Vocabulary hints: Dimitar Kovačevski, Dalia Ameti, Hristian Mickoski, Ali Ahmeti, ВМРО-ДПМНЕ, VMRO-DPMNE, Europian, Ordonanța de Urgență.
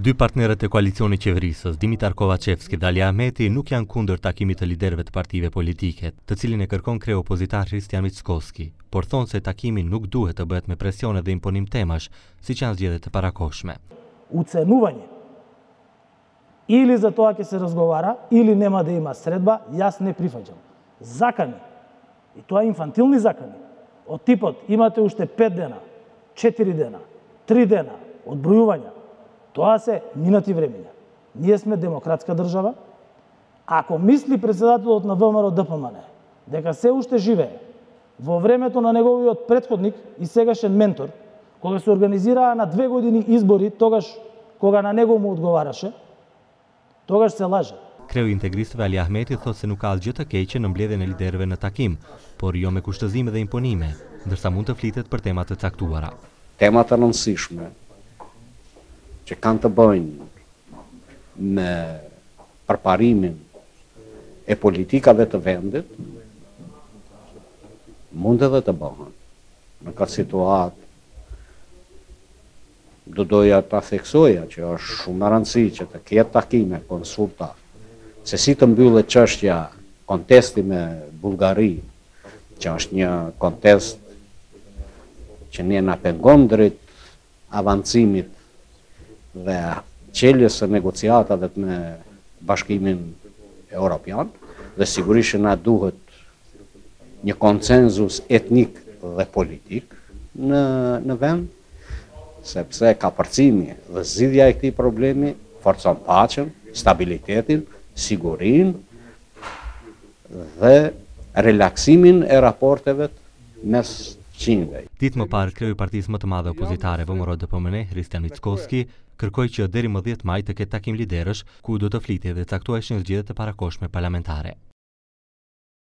Dy partnerët e koalicionit qeverisës, Dimitar Kovačevski dhe Dalia Ameti, nuk janë kundër takimit të liderëve të partive politike, të cilin e kërkon kreu opozitar Hristian Mickoski, por thonë se takimi nuk duhet të bëhet me presione dhe imponim temash, siç janë zgjedhjet e parakoshme. Ucenuvanje ili za to ako se razgovara, ili nema da ima sredba, ja se ne prihvaćam. Zakani, i to je infantilni zakani, od tipot imate ušte 5 dena, 4 dena, 3 dena odbrojuvanja. Тоа се минати времења. Ние сме демократска држава. Ако мисли председателот на ВМРО-ДПМНЕ дека се уште живее во времето на неговиот претходник и сегашен ментор, кога се организираа на 2 години избори, тогаш кога на него му одговараше, тогаш се лаже. Kreu integristëve Ali Ahmeti thot se nuk ka asgjë të keqe në mbledhjen e liderëve në takim, por jo me kushtëzime dhe imponime, ndërsa mund të flitet për tema të caktuara. Tema të rëndësishme që kanë të bëjnë me përparimin e politikave të vendit, mund edhe të bëhen. Në këtë situatë, do doja ta theksoja që është shumë e rëndësishme që të ketë takime, konsulta, se si të mbyllet çështja kontesti me Bullgari, që është një kontest që ne na pengon drejt avancimit dhe çeljes së negociatave me Bashkimin Europian, dhe sigurisht na duhet një konsenzus etnik dhe politik në vend, sepse kapërcimi dhe zgjidhja e këtij problemi forcon paqen, stabilitetin, sigurin dhe relaksimin e raporteve mes qindve. Ditë më parë, kreu i partisë më të madhe opozitare VMRO-DPMNE, Hristian Mickoski, kërkoj që deri më 10 maj të ketë takim liderësh, ku do të flitet dhe caktoheshin zgjedhjet e parakoshme parlamentare.